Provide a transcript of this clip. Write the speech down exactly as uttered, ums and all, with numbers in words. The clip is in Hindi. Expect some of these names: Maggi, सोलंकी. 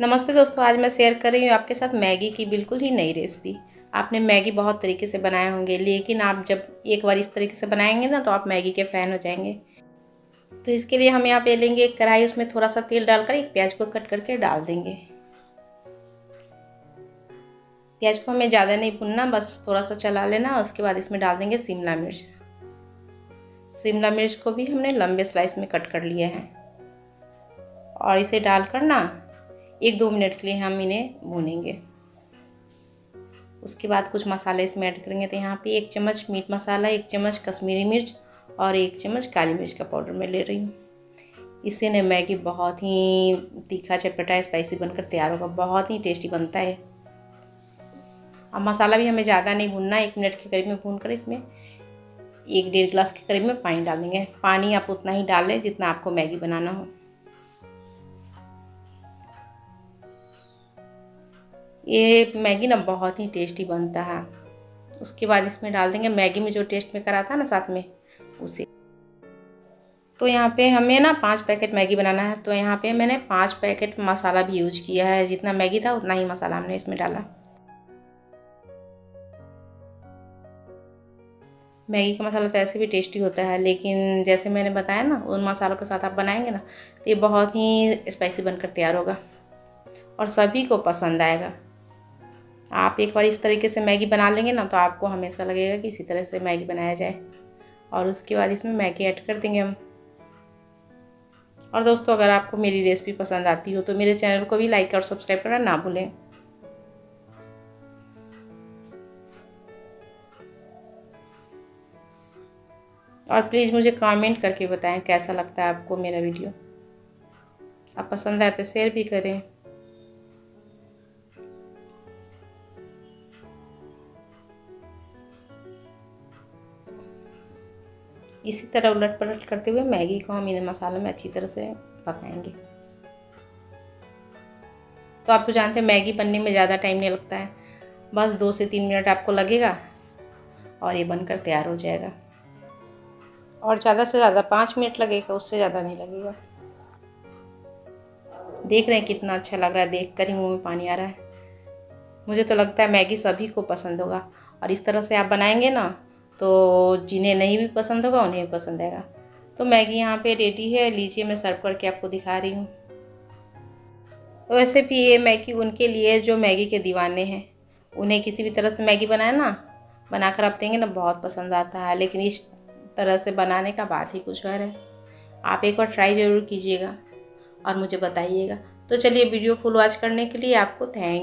नमस्ते दोस्तों, आज मैं शेयर कर रही हूँ आपके साथ मैगी की बिल्कुल ही नई रेसिपी। आपने मैगी बहुत तरीके से बनाए होंगे, लेकिन आप जब एक बार इस तरीके से बनाएंगे ना तो आप मैगी के फ़ैन हो जाएंगे। तो इसके लिए हम यहाँ पे लेंगे एक कढ़ाई, उसमें थोड़ा सा तेल डालकर एक प्याज को कट करके डाल देंगे। प्याज को हमें ज़्यादा नहीं भुनना, बस थोड़ा सा चला लेना। उसके बाद इसमें डाल देंगे शिमला मिर्च। शिमला मिर्च को भी हमने लंबे स्लाइस में कट कर लिए हैं और इसे डालकर ना एक दो मिनट के लिए हम इन्हें भूनेंगे। उसके बाद कुछ मसाले इसमें ऐड करेंगे। तो यहाँ पे एक चम्मच मीट मसाला, एक चम्मच कश्मीरी मिर्च और एक चम्मच काली मिर्च का पाउडर मैं ले रही हूँ। इससे ना मैगी बहुत ही तीखा चटपटा स्पाइसी बनकर तैयार होगा, बहुत ही टेस्टी बनता है। अब मसाला भी हमें ज़्यादा नहीं भूनना, एक मिनट के करीब में भून कर इसमें एक डेढ़ गिलास के करीब में पानी डाल देंगे। पानी आप उतना ही डाल लें जितना आपको मैगी बनाना हो। ये मैगी ना बहुत ही टेस्टी बनता है। उसके बाद इसमें डाल देंगे मैगी में जो टेस्ट में करा था ना साथ में उसे। तो यहाँ पे हमें ना पाँच पैकेट मैगी बनाना है, तो यहाँ पे मैंने पाँच पैकेट मसाला भी यूज किया है। जितना मैगी था उतना ही मसाला हमने इसमें डाला। मैगी का मसाला तो ऐसे भी टेस्टी होता है, लेकिन जैसे मैंने बताया ना उन मसालों के साथ आप बनाएंगे ना तो ये बहुत ही स्पाइसी बनकर तैयार होगा और सभी को पसंद आएगा। आप एक बार इस तरीके से मैगी बना लेंगे ना तो आपको हमेशा लगेगा कि इसी तरह से मैगी बनाया जाए। और उसके बाद इसमें मैगी ऐड कर देंगे हम। और दोस्तों, अगर आपको मेरी रेसिपी पसंद आती हो तो मेरे चैनल को भी लाइक और सब्सक्राइब करना ना भूलें। और प्लीज़ मुझे कमेंट करके बताएं कैसा लगता है आपको मेरा वीडियो। आप पसंद आए तो शेयर भी करें। इसी तरह उलट पलट करते हुए मैगी को हम इन मसालों में अच्छी तरह से पकाएंगे। तो आप तो जानते हैं मैगी बनने में ज़्यादा टाइम नहीं लगता है, बस दो से तीन मिनट आपको लगेगा और ये बनकर तैयार हो जाएगा। और ज़्यादा से ज़्यादा पाँच मिनट लगेगा, उससे ज़्यादा नहीं लगेगा। देख रहे हैं कितना अच्छा लग रहा है, देख कर ही मुँह में पानी आ रहा है। मुझे तो लगता है मैगी सभी को पसंद होगा और इस तरह से आप बनाएंगे ना तो जिन्हें नहीं भी पसंद होगा उन्हें भी पसंद आएगा। तो मैगी यहाँ पे रेडी है, लीजिए मैं सर्व करके आपको दिखा रही हूँ। वैसे भी ये मैगी उनके लिए जो मैगी के दीवाने हैं, उन्हें किसी भी तरह से मैगी बनाए ना बनाकर आप देंगे ना बहुत पसंद आता है। लेकिन इस तरह से बनाने का बात ही कुछ और है। आप एक बार ट्राई ज़रूर कीजिएगा और मुझे बताइएगा। तो चलिए वीडियो को वॉच करने के लिए आपको थैंक